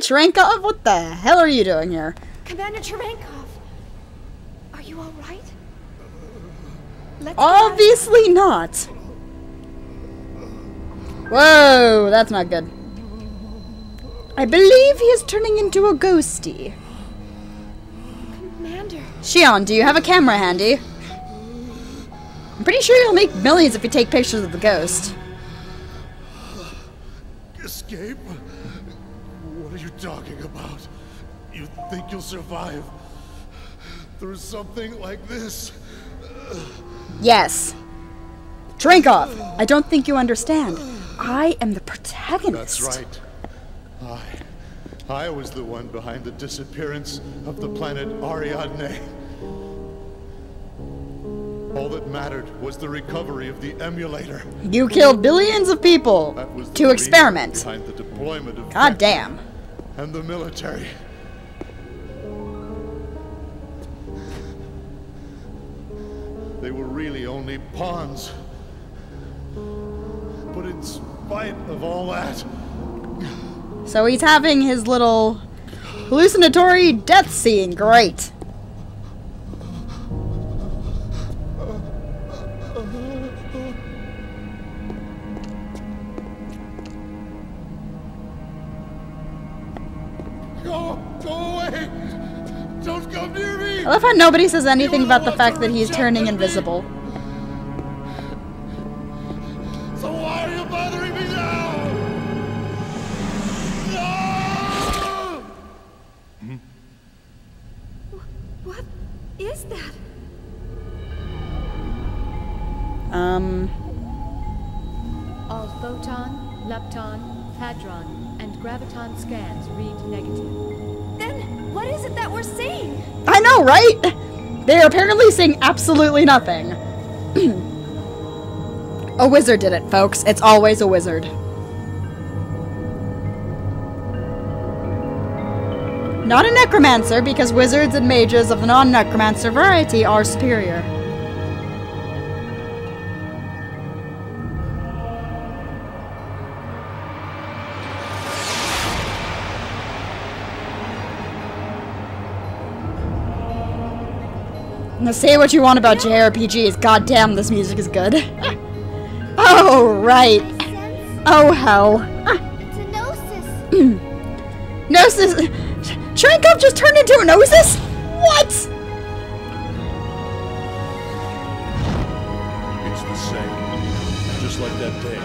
Cherenkov, what the hell are you doing here? Commander Cherenkov, are you all right? Let's obviously not. Whoa, that's not good. I believe he is turning into a ghosty. Commander. Shion, do you have a camera handy? I'm pretty sure you'll make millions if you take pictures of the ghost. Escape? What are you talking about? You think you'll survive through something like this? Yes. Trenkov, I don't think you understand. I am the protagonist. That's right. I was the one behind the disappearance of the planet Ariadne. All that mattered was the recovery of the emulator. You killed billions of people to experiment. Behind the deployment of God damn. And the military. They were really only pawns. But in spite of all that... So he's having his little hallucinatory death scene. Great. Go away. Don't come near me. I love how nobody says anything about the fact that he's turning invisible. So why are you bothering me now? What is that? All photon, lepton, hadron, and graviton scans read negative. Then what is it that we're seeing? I know, right? They are apparently seeing absolutely nothing. A wizard did it, folks. It's always a wizard. Not a necromancer, because wizards and mages of the non-necromancer variety are superior. Now say what you want about JRPGs, goddamn this music is good. Oh, right. Oh, hell. It's a gnosis. Gnosis... Trenkov just turned into a gnosis? What? It's the same. Just like that day.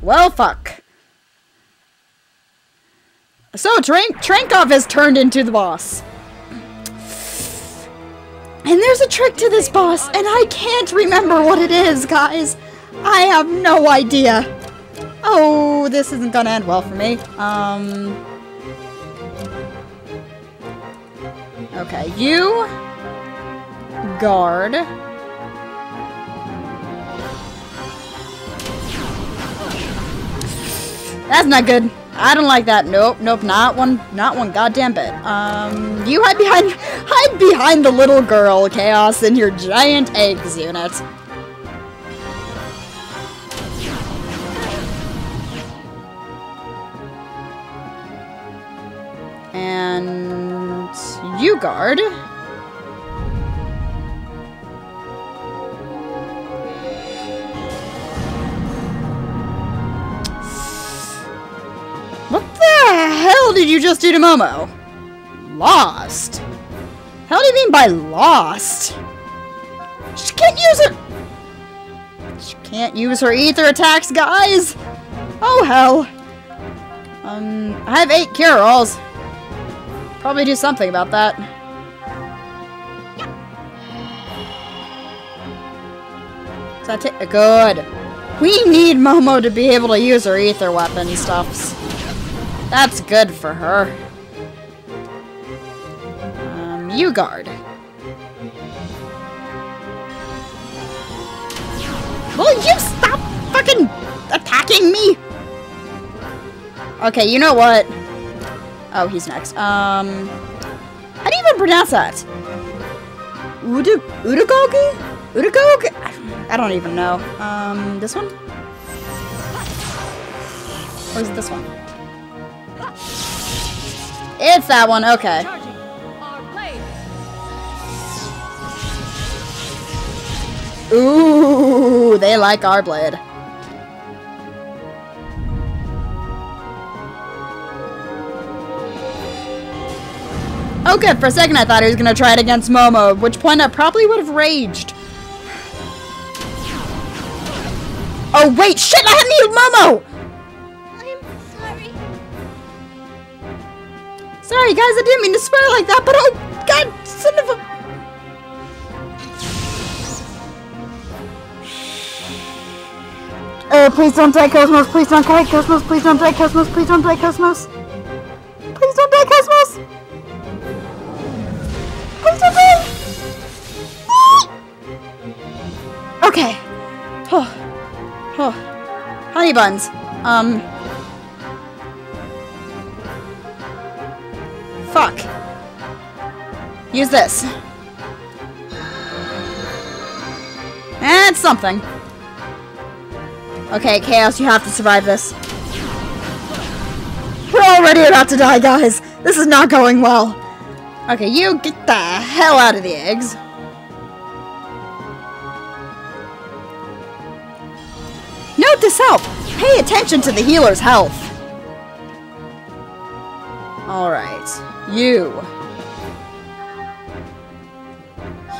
Well, fuck. So, Trenkov has turned into the boss. And there's a trick to this boss, and I can't remember what it is, guys. I have no idea. Oh, this isn't gonna end well for me. Okay, you... guard. That's not good. I don't like that. Nope, nope, not one goddamn bit. You hide behind the little girl, Chaos, in your giant eggs unit. And you guard. What did you just do to Momo? Lost? How do you mean by lost? She can't use her. She can't use her ether attacks, guys. Oh hell. I have 8 cure alls. Probably do something about that. Does that take? Good. We need Momo to be able to use her ether weapon stuffs. That's good for her. You guard. Will you stop fucking attacking me? Okay, you know what? Oh, he's next. How do you even pronounce that? Udugogi? Udugogi? I don't even know. This one? Or is it this one? It's that one, okay. Ooh, they like our blade. Oh good, for a second I thought he was gonna try it against Momo, at which point I probably would have raged. Oh wait, shit, I had to use Momo! Sorry guys, I didn't mean to swear like that, but oh god, son of a— oh, please don't die, Cosmos, please don't die, Cosmos, please don't die, Cosmos, please don't die, Cosmos. Please don't die, Cosmos! Please don't die! Okay. Oh. Oh. Honey buns. Fuck. Use this. That's something. Okay, Chaos, you have to survive this. We're already about to die, guys. This is not going well. Okay, you get the hell out of the eggs. Note this help. Pay attention to the healer's health. Alright. You.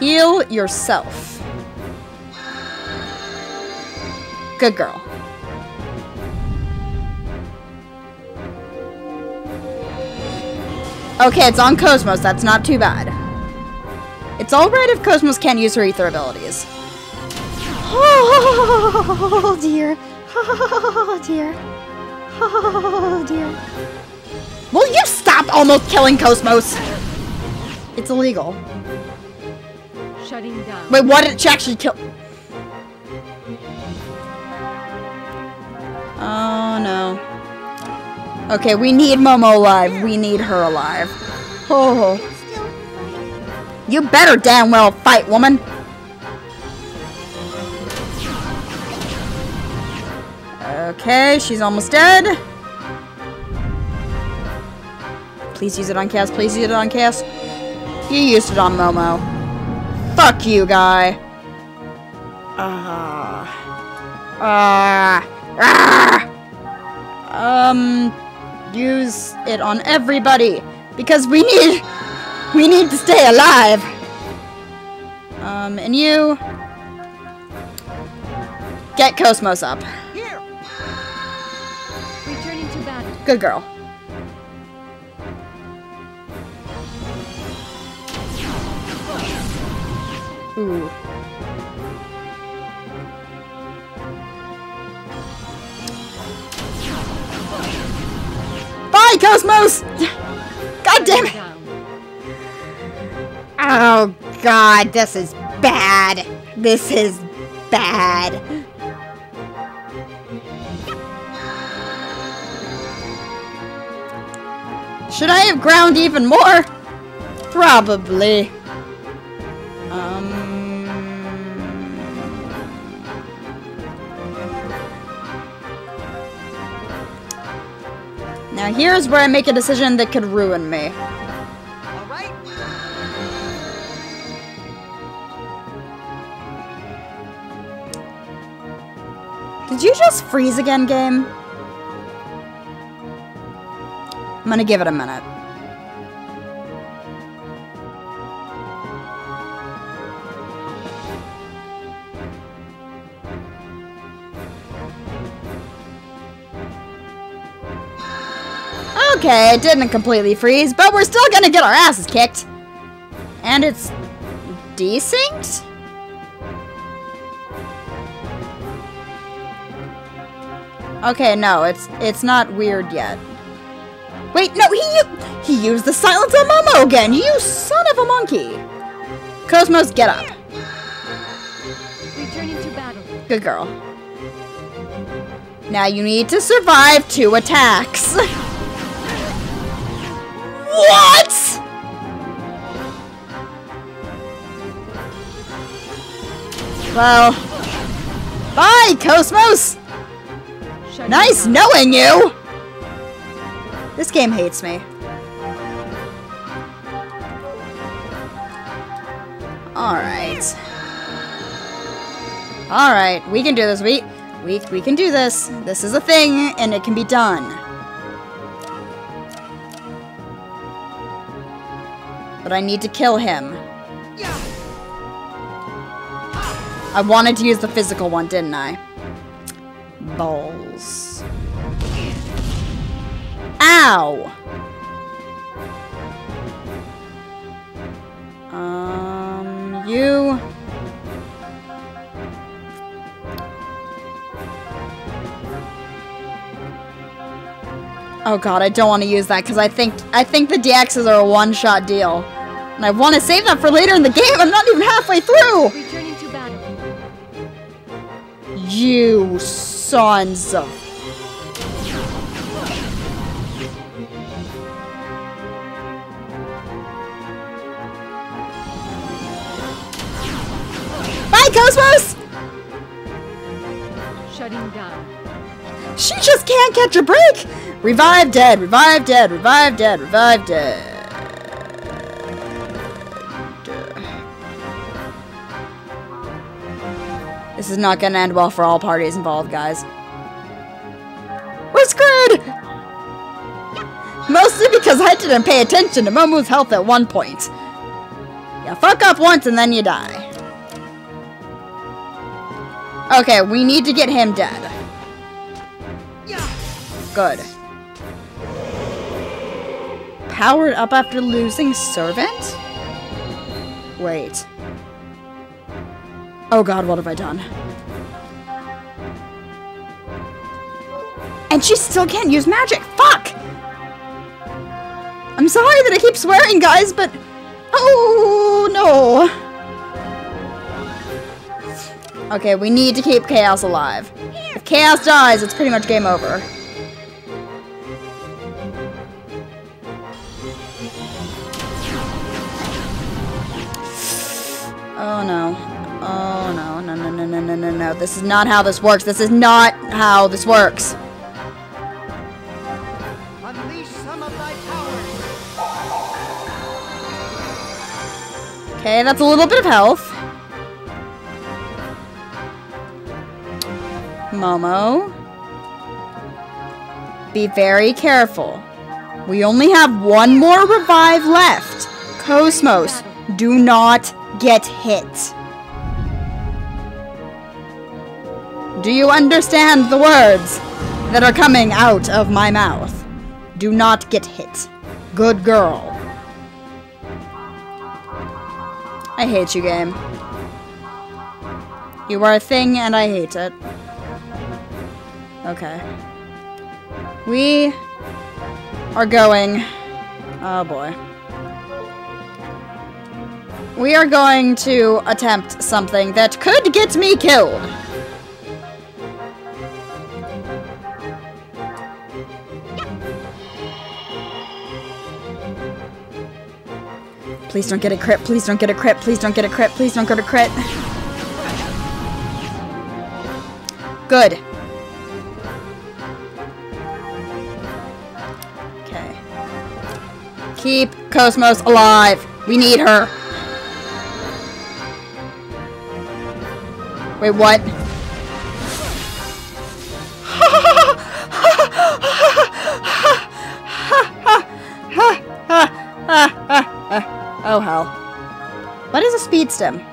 Heal yourself. Good girl. Okay, it's on Cosmos. That's not too bad. It's alright if Cosmos can't use her ether abilities. Oh dear. Oh dear. Oh dear. Will you stop almost killing Cosmos? It's illegal. Shutting down. Wait, what did she actually kill? Oh no. Okay, we need Momo alive. We need her alive. Oh. You better damn well fight, woman. Okay, she's almost dead. Please use it on Chaos. Please use it on Chaos. You used it on Momo. Fuck you, guy. Use it on everybody because we need to stay alive. And you get Cosmos up. Here. Returning to battle. Good girl. Ooh. Bye, Cosmos! God damn it! Oh, God, this is bad. This is bad. Should I have ground even more? Probably. Now here's where I make a decision that could ruin me. All right. Did you just freeze again, game? I'm gonna give it a minute. Okay, it didn't completely freeze, but we're still gonna get our asses kicked. And it's desynced? Okay, no, it's not weird yet. Wait, no, he used the silence on Momo again, you son of a monkey! Cosmos, get up. Returning to battle. Good girl. Now you need to survive 2 attacks. What?! Well... Bye, KOS-MOS! Nice knowing you! This game hates me. Alright. Alright, we can do this. We can do this. This is a thing, and it can be done. But I need to kill him. I wanted to use the physical one, didn't I? Balls. Ow! You... Oh god, I don't want to use that, because I think the DXs are a one-shot deal. And I want to save that for later in the game! I'm not even halfway through! Returning to battle. You sons of... Bye, KOS-MOS! Shutting down. She just can't catch a break! Revive dead, revive dead, revive dead, revive dead. This is not gonna end well for all parties involved, guys. We're screwed! Mostly because I didn't pay attention to Momo's health at one point. You fuck up once and then you die. Okay, we need to get him dead. Good. Powered up after losing servant? Wait. Oh god, what have I done? And she still can't use magic! Fuck! I'm sorry that I keep swearing, guys, but... Oh, no! Okay, we need to keep Chaos alive. If Chaos dies, it's pretty much game over. Oh no. Oh no, no, no, no, no, no, no, no. This is not how this works. This is not how this works. Unleash some of thy powers. Okay, that's a little bit of health. Momo. Be very careful. We only have one more revive left. KOS-MOS, do not get hit. Do you understand the words that are coming out of my mouth? Do not get hit. Good girl. I hate you, game. You are a thing and I hate it. Okay. We are going... Oh boy. We are going to attempt something that could get me killed. Please don't get a crit, please don't get a crit, please don't get a crit, please don't get a crit. Good. Okay. Keep KOS-MOS alive. We need her. Wait, what? Oh hell. What is a speed stem?